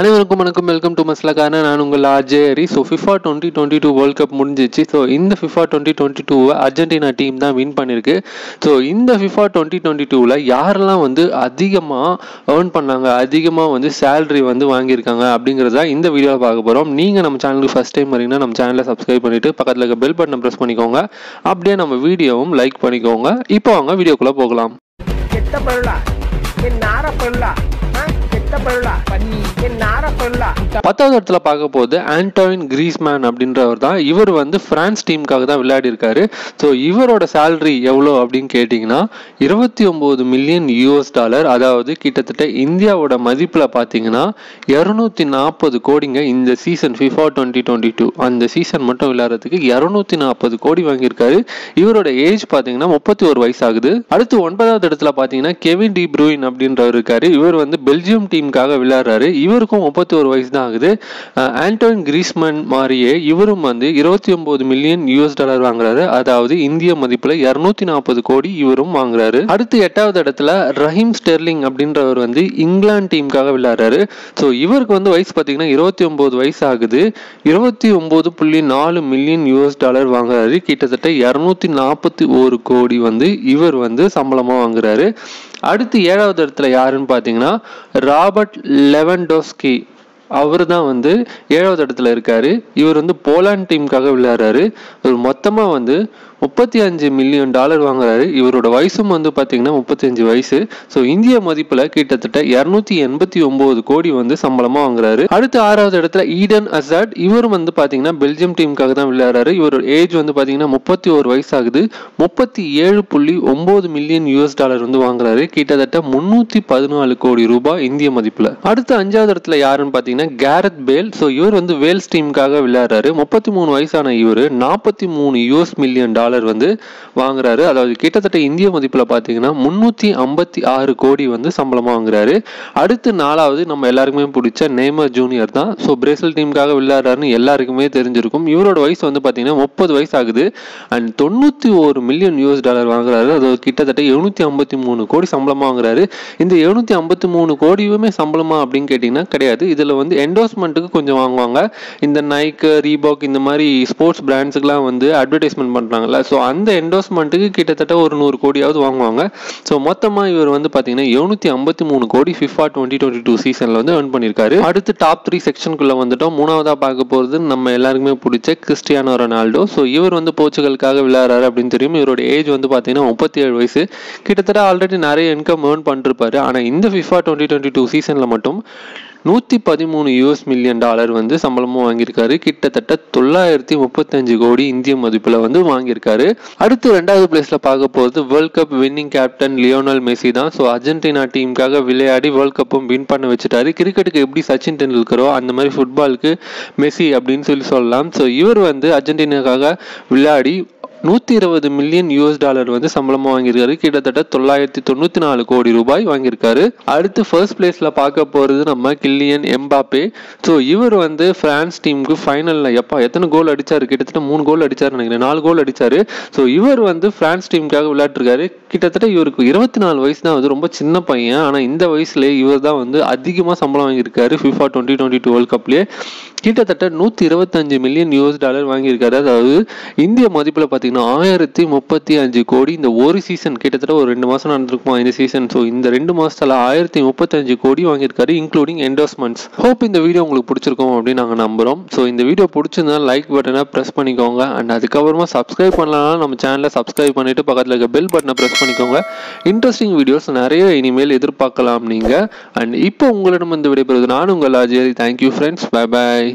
அனைவருக்கும் வணக்கம், welcome to மஸ்லக்கான. நான் உங்கள் ஆர்ஜேரி. ஸோ ஃபிஃபா 2022 வேர்ல்ட் கப் முடிஞ்சிச்சு. ஸோ இந்த ஃபிஃபா 2022 அர்ஜென்டினா டீம் தான் வின் பண்ணியிருக்கு. ஸோ இந்த ஃபிஃபா 2022 யாரெல்லாம் வந்து அதிகமாக ஏர்ன் பண்ணாங்க, அதிகமாக வந்து சேலரி வந்து வாங்கியிருக்காங்க அப்படிங்கிறத இந்த வீடியோவில் பார்க்க போகிறோம். நீங்கள் நம்ம சேனலுக்கு ஃபஸ்ட் டைம் வரீங்கன்னா நம்ம சேனலை சப்ஸ்கிரைப் பண்ணிவிட்டு பக்கத்தில் இருக்க பெல் பட்டனை ப்ரெஸ் பண்ணிக்கோங்க. அப்படியே நம்ம வீடியோவும் லைக் பண்ணிக்கோங்க. இப்போ அவங்க வீடியோக்குள்ளே போகலாம். பத்தாவது இடத்துல பார்க்க போது ஆண்டோயின் கிரீஸ்மேன் அப்படின்றவர் தான். இவர் வந்து பிரான்ஸ் டீமுக்காக தான் விளையாடி இருக்காரு. ஸோ இவரோட சேலரி எவ்வளோ அப்படின்னு கேட்டிங்கன்னா $29 மில்லியன், அதாவது கிட்டத்தட்ட இந்தியாவோட மதிப்பில் பார்த்தீங்கன்னா 240 கோடிங்க. இந்த சீசன் ஃபிஃபா 2022 அந்த சீசன் மட்டும் விளையாடுறதுக்கு 240 கோடி வாங்கியிருக்காரு. இவரோட ஏஜ் பார்த்தீங்கன்னா 31 வயசு ஆகுது. அடுத்து 9வது இடத்துல பார்த்தீங்கன்னா கெவின் டி ப்ரூயின் அப்படின்றவர் இருக்காரு. இவர் வந்து பெல்ஜியம் டீமுக்காக விளையாடுறாரு. இவருக்கும் 31 வயசு தான் ஆகுது. ஆண்டோயின் கிரீஸ்மேன் மாதிரியே இவரும் வந்து $29 மில்லியன் வாங்குறாரு, அதாவது இந்திய மதிப்பில் 240 கோடி இவரும் வாங்குறாரு. அடுத்து 8வது இடத்துல ரஹீம் ஸ்டெர்லிங் அப்படின்றவர் வந்து இங்கிலாந்து டீமுக்காக விளையாடுறாரு. ஸோ இவருக்கு வந்து வயசு பார்த்தீங்கன்னா 29 வயசு ஆகுது. $29.4 மில்லியன் வாங்குறாரு, கிட்டத்தட்ட 241 கோடி வந்து இவர் வந்து சம்பளமாக வாங்குறாரு. அடுத்து 7வது இடத்துல யாருன்னு பார்த்தீங்கன்னா ராபர்ட் லெவன்டோஸ்கி. அவர் தான் வந்து 7வது இடத்துல இருக்காரு. இவர் வந்து போலாண்ட் டீமுக்காக விளையாடுறாரு. இவர் மொத்தமாக வந்து $35 மில்லியன் வாங்குறாரு. இவரோட வயசும் வந்து பார்த்தீங்கன்னா 35 வயசு. ஸோ இந்திய மதிப்பில் கிட்டத்தட்ட 289 கோடி வந்து சம்பளமாக வாங்குறாரு. அடுத்து 6வது இடத்துல ஈடன் ஹசார்ட். இவர் வந்து பார்த்தீங்கன்னா பெல்ஜியம் டீமுக்காக தான் விளையாடுறாரு. இவரோட ஏஜ் வந்து பார்த்தீங்கன்னா 31 வயசு ஆகுது. $37.9 மில்லியன் வந்து வாங்குறாரு, கிட்டத்தட்ட 314 கோடி ரூபாய் இந்திய மதிப்பில். அடுத்து 5வது இடத்துல யாருன்னு பார்த்தீங்கன்னா கேரத் பேல். ஸோ இவர் வந்து வேல்ஸ் டீமுக்காக விளையாடுறாரு. 33 வயசான இவர் $43 மில்லியன் வந்து வாங்குறாரு, அதாவது கிட்டத்தட்ட இந்திய மதிப்பில் பார்த்தீங்கன்னா 356 கோடி வந்து சம்பளமாக வாங்குறாரு. அடுத்து 4வது நம்ம எல்லாருக்குமே பிடிச்ச நெய்மர் ஜூனியர் தான். ஸோ பிரேசில் டீமுக்காக விளையாடுறாருன்னு எல்லாருக்குமே தெரிஞ்சிருக்கும். இவரோட வயசு வந்து பார்த்தீங்கன்னா 30 வயசு ஆகுது. அண்ட் $91 மில்லியன் வாங்குறாரு, அது கிட்டத்தட்ட 753 கோடி சம்பளமாக வாங்குறாரு. இந்த 753 கோடியுமே சம்பளமா அப்படின்னு கேட்டிங்கன்னா கிடையாது. இதில் வந்து என்டோர்ஸ்மெண்ட்டுக்கு கொஞ்சம் வாங்குவாங்க. இந்த நைக்கு, ரீபாக் இந்த மாதிரி ஸ்போர்ட்ஸ் பிராண்ட்ஸுக்குலாம் வந்து அட்வர்டைஸ்மெண்ட் பண்ணுறாங்கல்ல, ஸோ அந்த என்டோர்ஸ்மெண்ட்டுக்கு கிட்டத்தட்ட ஒரு 100 கோடியாவது வாங்குவாங்க. ஸோ மொத்தமாக இவர் வந்து பார்த்தீங்கன்னா 753 கோடி ஃபிஃபா 2022 சீசனில் வந்து ஏர்ன் பண்ணியிருக்காரு. அடுத்து டாப் 3 செக்ஷனுக்குள்ளே வந்துட்டோம். 3வதாக பார்க்க போகிறது நம்ம எல்லாருக்குமே பிடிச்ச கிறிஸ்டியானோ ரொனால்டோ. ஸோ இவர் வந்து போர்ச்சுகலுக்காக விளையாடுறாரு அப்படின்னு தெரியும். இவரோட ஏஜ் வந்து பார்த்தீங்கன்னா 37 வயசு, கிட்டத்தட்ட ஆல்ரெடி நிறைய இன்கம் ஏர்ன் பண்ணிருப்பாரு. ஆனால் இந்த ஃபிஃபா 2022 சீசனில் மட்டும் $113 மில்லியன் வந்து சம்பளமும் வாங்கியிருக்காரு, கிட்டத்தட்ட 935 கோடி இந்திய மதிப்பில் வந்து வாங்கியிருக்காரு. அடுத்து 2வது பிளேஸ்ல பார்க்க போகிறது world cup winning captain Lionel Messi தான். ஸோ அர்ஜென்டினா டீமுக்காக விளையாடி வேர்ல்ட் கப்பும் வின் பண்ண வச்சுட்டாரு. கிரிக்கெட்டுக்கு எப்படி சச்சின் டெண்டுல்கரோ அந்த மாதிரி ஃபுட்பாலுக்கு மெஸ்ஸி அப்படின்னு சொல்லலாம். ஸோ இவர் வந்து அர்ஜென்டினாக்காக விளையாடி $120 மில்லியன் வந்து சம்பளமாக வாங்கியிருக்காரு, கிட்டத்தட்ட 994 கோடி ரூபாய் வாங்கியிருக்காரு. அடுத்து ஃபர்ஸ்ட் பிளேஸில் பார்க்க போகிறது நம்ம கில்லியன் எம்பாப்பே. ஸோ இவர் வந்து பிரான்ஸ் டீமுக்கு ஃபைனலில் எத்தனை கோல் அடித்தார், கிட்டத்தட்ட 3 கோல் அடித்தார் நினைக்கிறேன், 4 கோல் அடித்தார். ஸோ இவர் வந்து பிரான்ஸ் டீமுக்காக விளையாட்டுருக்காரு. கிட்டத்தட்ட இவருக்கு 24 வயசு தான், வந்து ரொம்ப சின்ன பையன். ஆனால் இந்த வயசுலேயே இவர் தான் வந்து அதிகமாக சம்பளம் வாங்கியிருக்காரு ஃபிஃபா 2022 வேர்ல்ட் கப்லேயே, கிட்டத்தட்ட $125 மில்லியன் வாங்கியிருக்காரு, அதாவது இந்திய மதிப்பில் பார்த்தீங்கன்னா 1035 கோடி. இந்த ஒரு சீசன் கிட்டத்தட்ட ஒரு 2 மாதம் நடந்திருக்குமா இந்த சீசன். ஸோ இந்த 2 மாதத்தில் 1035 கோடி வாங்கியிருக்காரு, இன்க்ளூடிங் என்டோர்ஸ்மெண்ட்ஸ். ஹோப் இந்த வீடியோ உங்களுக்கு பிடிச்சிருக்கோம் அப்படின்னு நாங்கள் நம்புகிறோம். ஸோ இந்த வீடியோ பிடிச்சிருந்தா லைக் பட்டனை ப்ரெஸ் பண்ணிக்கோங்க. அண்ட் அதுக்கப்புறமா சப்ஸ்கிரைப் பண்ணலன்னா நம்ம சேனலை சப்ஸ்கிரைப் பண்ணிவிட்டு பக்கத்தில் இருக்க பெல் பட்டனை ப்ரெஸ் பண்ணிக்கோங்க. இன்ட்ரெஸ்டிங் வீடியோஸ் நிறைய இனிமேல் எதிர்பார்க்கலாம் நீங்கள். அண்ட் இப்போ உங்களிடம் வந்து விடைபெறுவது நான் உங்கள் ஆர்ஜே. தேங்க்யூ ஃப்ரெண்ட்ஸ், பை பாய்.